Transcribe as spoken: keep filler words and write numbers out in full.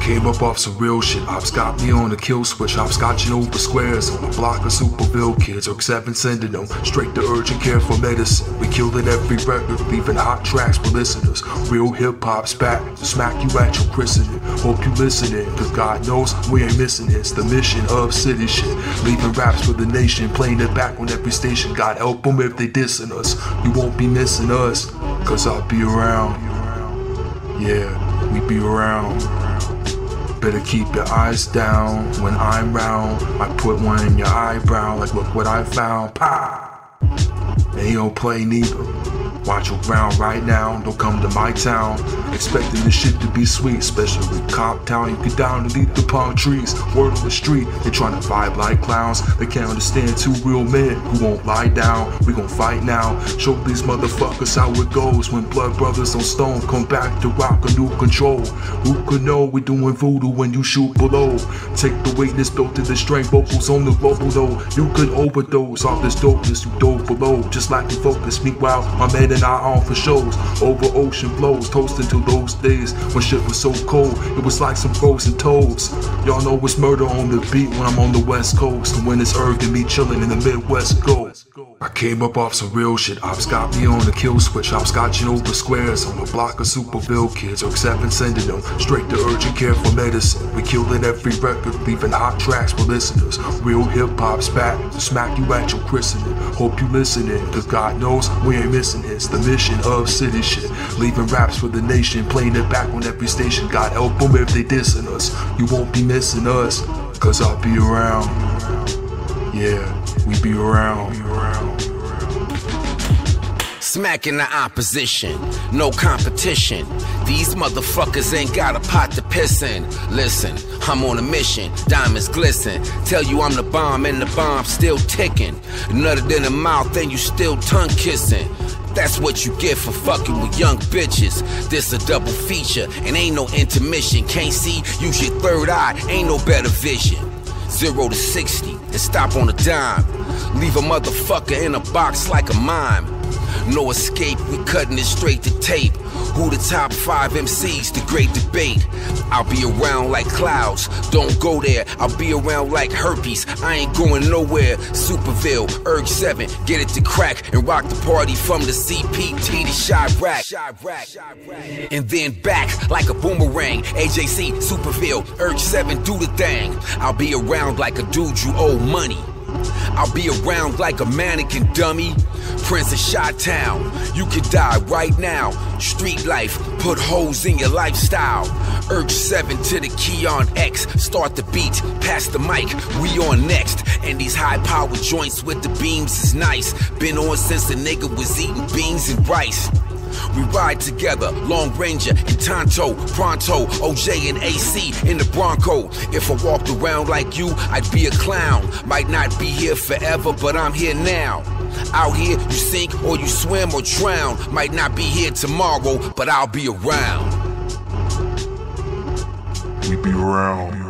Came up off some real shit. Ops got me on a kill switch. Ops got you over squares on a block of Superville kids. U R G seven sending them straight to urgent care for medicine. We killing every record, leaving hot tracks for listeners. Real hip hop's back to smack you at your christening. Hope you listening, cause God knows we ain't missing this. The mission of city shit, leaving raps for the nation, playing it back on every station. God help them if they dissing us. You won't be missing us, cause I'll be around. Yeah, we be around. Better keep your eyes down when I'm round. I put one in your eyebrow, like look what I found. Pa! And he don't play neither. Watch around right now, don't come to my town. Expecting this shit to be sweet, especially Cop Town. You get down and eat the palm trees. Word on the street, they tryna vibe like clowns. They can't understand two real men who won't lie down. We gon' fight now, show these motherfuckers how it goes. When blood brothers on stone come back to rock a new control. Who could know we doing voodoo when you shoot below? Take the weakness built in the strength, vocals on the vocal though. You could overdose off this dopeness you dove below. Just like you focus, meanwhile my man and I on for shows. Over ocean flows, toasting to those days when shit was so cold. It was like some frozen toads. Y'all know it's murder on the beat when I'm on the west coast. And when it's U R G and me chillin' in the midwest go. I came up off some real shit. Ops got me on the kill switch. Ops got you over squares on a block of Superville kids. U R G seven sending them straight to urgent care for medicine. We killing every record, leaving hot tracks for listeners. Real hip hop's back to smack you at your christening. Hope you listening, cause God knows we ain't missing this. The mission of city shit, leaving raps for the nation, playing it back on every station. God help them if they dissing us. You won't be missing us, cause I'll be around. Yeah, we be around. Smacking the opposition, no competition. These motherfuckers ain't got a pot to piss in. Listen, I'm on a mission, diamonds glisten. Tell you I'm the bomb and the bomb's still ticking. Nutted in the mouth and you still tongue kissing. That's what you get for fucking with young bitches. This a double feature and ain't no intermission. Can't see, use your third eye, ain't no better vision. Zero to sixty and stop on a dime. Leave a motherfucker in a box like a mime. No escape, we cutting it straight to tape. Who the top five M Cs, the great debate. I'll be around like clouds, don't go there. I'll be around like herpes, I ain't going nowhere. Superville, U R G seven, get it to crack. And rock the party from the C P T to Chirac. And then back like a boomerang. A J C, Superville, U R G seven, do the thing. I'll be around like a dude you owe money. I'll be around like a mannequin dummy. Prince of Chi-Town, you could die right now. Street life, put holes in your lifestyle. U R G seven to the key on X. Start the beat, pass the mic, we on next. And these high power joints with the beams is nice. Been on since the nigga was eating beans and rice. We ride together, Long Ranger and Tonto, Pronto, O J and A C in the Bronco. If I walked around like you, I'd be a clown. Might not be here forever, but I'm here now. Out here, you sink or you swim or drown. Might not be here tomorrow, but I'll be around. We be around.